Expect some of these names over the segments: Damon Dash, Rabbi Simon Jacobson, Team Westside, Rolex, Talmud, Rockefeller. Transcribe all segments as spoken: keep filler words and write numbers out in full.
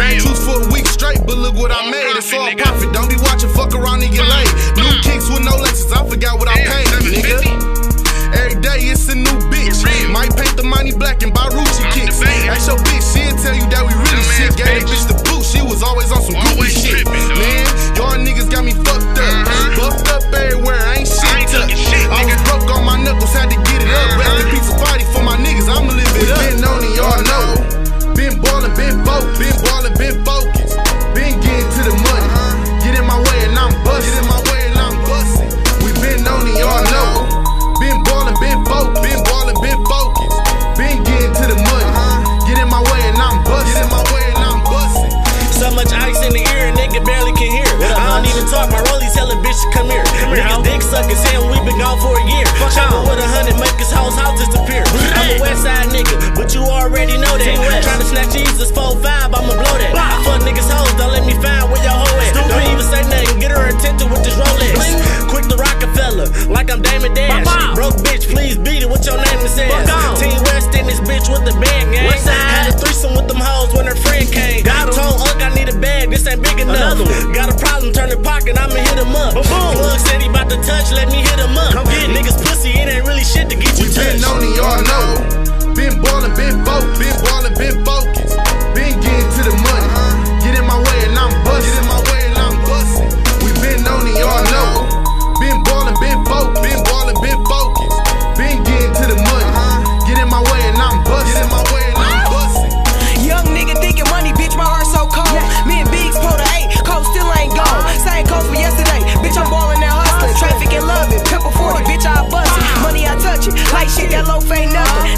Same juice for a week straight, but look what I made. It's all profit, don't be watching, fuck around and get laid. New kicks with no lessons, I forgot what I paid, nigga. Every day it's a new bitch. Might paint the money black and buy Rucci kicks. That's your bitch, she'll tell you that we really shit. Gave a bitch the boot, she was always on some goofy shit. Man, y'all niggas got me fucked up. Buffed up everywhere, ain't shit up. I was broke on my knuckles, had to get it up. Rest in peace, a party for my niggas, I'ma live it up. Been on it, y'all know. Been ballin', been focused, been ballin', been focused, been getting to the money. Get in my way and I'm bustin', get in my way and I'm bustin'. We been on it, y'all know. Been ballin', been focused, been ballin', been focused, been getting to the money. Get in my way and I'm bustin', get in my way and I'm bustin'. So much ice in the ear, nigga barely can hear. I don't even talk, my rollies tellin' bitch to come here. Niggas dick suckin' saying we been gone for a year. Fuck out with a hundred, make his hoes house disappear. I'm a Westside nigga, but you already know that. Snatch Jesus, four five, I'ma blow that. I fuck niggas hoes, don't let me find where your hoe at. Don't even say nothing, get her attention with this Rolex. Quick to Rockefeller, like I'm Damon Dash. Broke bitch, please beat it, what your name is says. Team West in this bitch with the bad gang. Had a threesome with them hoes when her friend came. Told Unc I need a bag, this ain't big enough. Got a problem, turn the pocket, I'ma hit him up. Plug said he bout to touch, let me hit him up. Niggas pussy, it ain't really shit to get you touched. We been on it, y'all know. Been ballin', been focused, been ballin', been focused, been getting to the money. Get in my way and I'm bustin', get in my way and I'm bustin'. We been on it, y'all know. Been ballin', been focused, been ballin', been focused, been getting to the money. Get in my way and I'm bustin', get in my way and I'm bustin'. Young nigga thinking money, bitch, my heart so cold. Me and Biggs pulled an eight, coat still ain't gone. Same coat from yesterday, bitch, I'm ballin' and hustlin'. Traffic and love it, triple forty, bitch, I bustin'. Money I touch it, like shit, that loaf ain't nothing.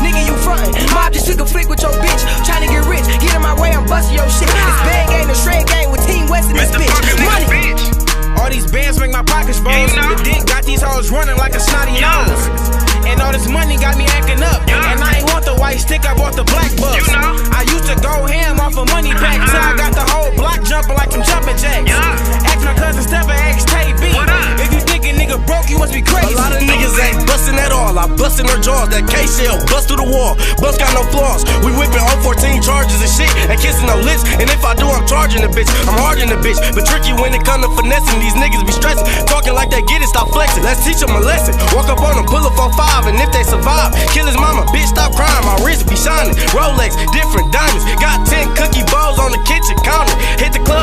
Mob just took a flick with your bitch, tryna get rich. Get in my way, I'm bustin' your shit. This bag ain't a shred gang with Team West in this bitch. Money. All these bands make my pockets bones. The dick got these hoes running like a snotty nose. And all this money got me acting up. And I ain't want the white stick, I want the black bucks. I used to go ham off a money pack, so I got the whole block jumping like some jumping jacks. Ask my cousin Stephen, ask K B. If you think a nigga broke, you must be crazy. A lot of niggas ain't bustin' at all. I bustin' their jaws. That K-shell bust through the wall. Bust got no flaws. We whippin' on fourteen charges and shit, and kissing no lips. And if I do, I'm charging the bitch. I'm hardin' the bitch, but tricky when it come to finessing. These niggas be stressin', talking like they get it. Stop flexin'. Let's teach them a lesson. Walk up on them, pull up on five, and if they survive, kill his mama. Bitch, stop crying. My wrist be shining. Rolex, different diamonds. Got ten cookie balls on the kitchen counter. Hit the club.